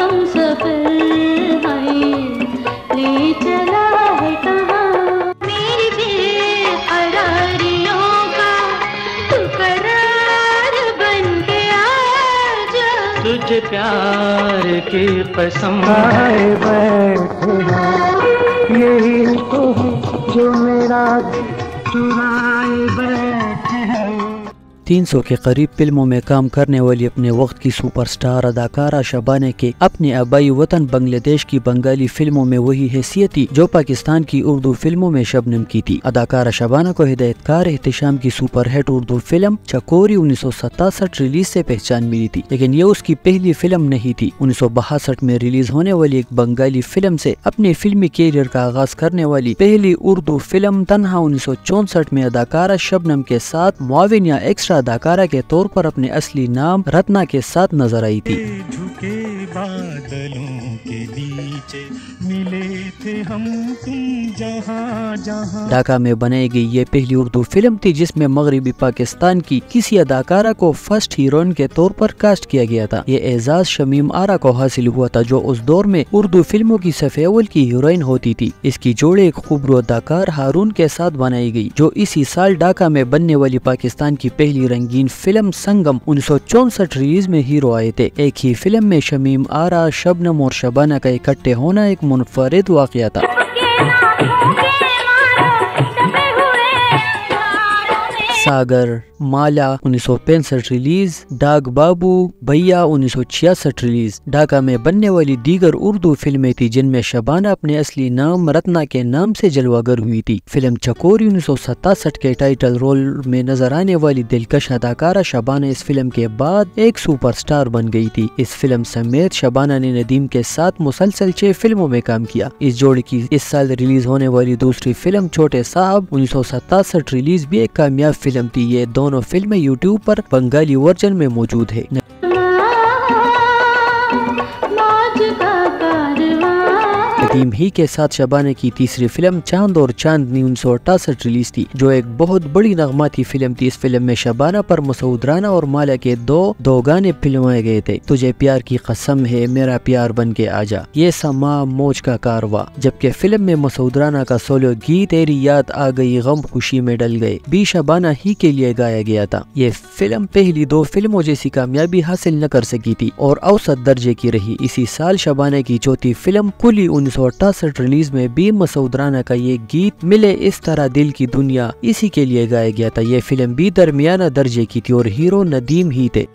हम सफर हाय ले चला है कहाँ मेरी बेकरारियों का तू करार बन के आजा तुझे प्यार की कसम आए बैठे यही तो है जो मेरा चुराए बैठे है। 300 के करीब फिल्मों में काम करने वाली अपने वक्त की सुपरस्टार अदाकारा शबाना के अपने आबाई वतन बांग्लादेश की बंगाली फिल्मों में वही हैसियत थी जो पाकिस्तान की उर्दू फिल्मों में शबनम की थी। अदाकारा शबाना को हिदायतकार एहतेशाम की सुपरहिट उर्दू फिल्म चकोरी 1967 रिलीज से पहचान मिली थी, लेकिन ये उसकी पहली फिल्म नहीं थी। 1962 में रिलीज होने वाली एक बंगाली फिल्म से अपने फिल्मी कैरियर का आगाज करने वाली पहली उर्दू फिल्म तन्हा 1964 में अदाकारा शबनम के साथ मुआविन या एक्स्ट्रा अदाकारा के तौर पर अपने असली नाम रत्ना के साथ नजर आई थी। झुके बादलों के नीचे मिले थे हम तुम जहां जहां। ढाका में बनाई गई ये पहली उर्दू फिल्म थी जिसमें मगरबी पाकिस्तान की किसी अदाकारा को फर्स्ट हीरोइन के तौर पर कास्ट किया गया था। ये एजाज शमीम आरा को हासिल हुआ था जो उस दौर में उर्दू फिल्मों की सफ़ अव्वल की हीरोइन होती थी। इसकी जोड़ी एक खूबरू अदाकार हारून के साथ बनाई गई जो इसी साल ढाका में बनने वाली पाकिस्तान की पहली रंगीन फिल्म संगम 1964 रिलीज में हीरो आए थे। एक ही फिल्म में शमीम आरा, शबनम और शबाना का इकट्ठे होना एक मुनफरिद वाकया था। सागर माला 1965 रिलीज, डाग बाबू भैया 1966 रिलीज। ढाका में बनने वाली दीगर उर्दू फिल्में थी जिनमें शबाना अपने असली नाम रत्ना के नाम से जलवागर हुई थी। फिल्म चकोरी 1967 के टाइटल रोल में नजर आने वाली दिलकश अदाकारा शबाना इस फिल्म के बाद एक सुपरस्टार बन गई थी। इस फिल्म समेत शबाना ने नदीम के साथ मुसलसल 6 फिल्मों में काम किया। इस जोड़ी की इस साल रिलीज होने वाली दूसरी फिल्म छोटे साहब 1967 रिलीज भी एक कामयाब फिल्म थी। ये दोनों फिल्में यूट्यूब पर बंगाली वर्जन में मौजूद है। नदीम ही के साथ शबाना की तीसरी फिल्म चांद और चांद 1968 रिलीज थी जो एक बहुत बड़ी नगमाती फिल्म थी। इस फिल्म में शबाना पर मसूद राना और माला के दो गाने फिल्माए गए थे, तुझे प्यार की कसम है, मेरा प्यार बन के आजा, ये समा मौज का कारवा, जबकि फिल्म में मसूद राना का सोलो गीत तेरी याद आ गई गम खुशी में डल गए भी शबाना ही के लिए गाया गया था। ये फिल्म पहली 2 फिल्मों जैसी कामयाबी हासिल न कर सकी थी और औसत दर्जे की रही। इसी साल शबाना की चौथी फिल्म कुली 1968 रिलीज में भी मसूद राना का ये गीत मिले इस तरह दिल की दुनिया इसी के लिए गाया गया था। ये फिल्म भी दरमियाना दर्जे की थी और हीरो नदीम ही थे।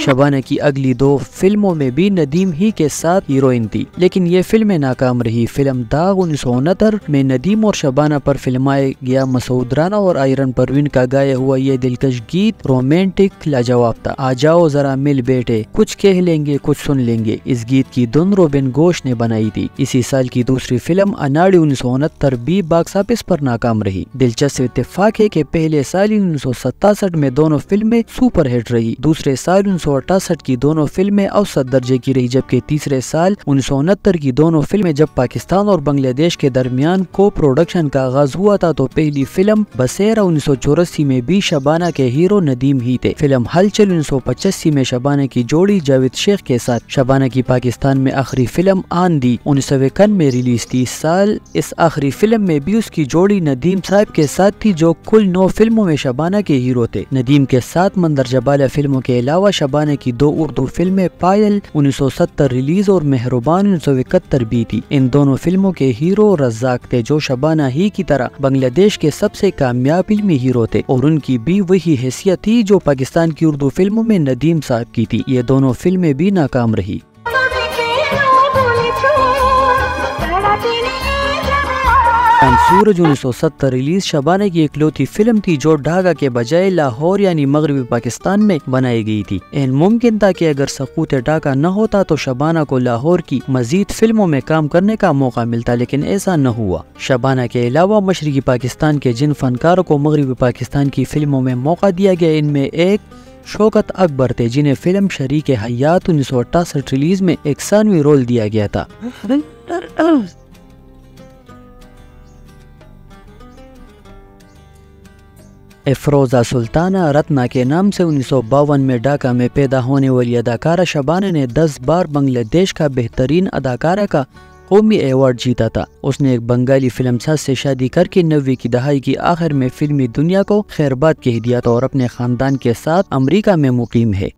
शबाना की अगली 2 फिल्मों में भी नदीम ही के साथ हीरोइन थी, लेकिन ये फिल्में नाकाम रही। फिल्म दाग 1969 में नदीम और शबाना पर फिल्माया गया मसूद राना और आयरन परवीन का गाया हुआ ये दिलकश गीत रोमांटिक लाजवाब था। आ जाओ जरा मिल बैठे, कुछ कह लेंगे कुछ सुन लेंगे, इस गीत की धुन रोबिन घोष ने बनाई थी। इसी साल की दूसरी फिल्म अनाड़ी 1969 भी बॉक्स ऑफिस पर नाकाम रही। दिलचस्प इत्तेफाक है कि पहले साल 1967 में दोनों फिल्में सुपरहिट रही, दूसरे साल 1968 की दोनों फिल्में औसत दर्जे की रही, जबकि तीसरे साल 1969 की दोनों फिल्में जब पाकिस्तान और बांग्लादेश के दरमियान को प्रोडक्शन का आगाज हुआ था तो पहली फिल्म बसेरा 1984 में भी शबाना के हीरो नदीम ही थे। फिल्म हलचल 1985 में शबाना की जोड़ी जावेद शेख के साथ। शबाना की पाकिस्तान में आखिरी फिल्म आंदी 1991 में रिलीज थी। साल इस आखिरी फिल्म में भी उसकी जोड़ी नदीम साहब के साथ थी जो कुल 9 फिल्मों में शबाना के हीरो थे। नदीम के साथ मंदरजा बाला फिल्मों के अलावा शबाना की 2 उर्दू फिल्में पायल 1970 रिलीज और मेहरुबान 1971 भी थी। इन दोनों फिल्मों के हीरो रज़ाक थे जो शबाना ही की तरह बांग्लादेश के सबसे कामयाब फिल्मी हीरो थे और उनकी भी वही हैसियत थी जो पाकिस्तान की उर्दू फिल्मों में नदीम साहब की थी। ये दोनों फिल्में भी नाकाम रही। सूरज 1970 रिलीज शबाना की इकलौती फिल्म थी जो ढाका के बजाय लाहौर यानी मगरबी पाकिस्तान में बनाई गई थी। एन मुमकिन था कि अगर सकूत ढाका न होता तो शबाना को लाहौर की मजीद फिल्मों में काम करने का मौका मिलता, लेकिन ऐसा न हुआ। शबाना के अलावा मशरकी पाकिस्तान के जिन फनकारों को मगरबी पाकिस्तान की फिल्मों में मौका दिया गया इनमें एक शोकत अकबर थे जिन्हें फिल्म शरीक हयात 1968 रिलीज में एक सानवी रोल दिया गया था। फ़रोज़ा सुल्ताना रत्ना के नाम से 1952 में ढाका में पैदा होने वाली अदाकारा शबाना ने 10 बार बांग्लादेश का बेहतरीन अदाकारा का कौमी एवार्ड जीता था। उसने एक बंगाली फिल्मसाज से शादी करके 90 की दहाई की आखिर में फिल्मी दुनिया को खैरबाद कह दिया था और अपने खानदान के साथ अमरीका में मुकीम है।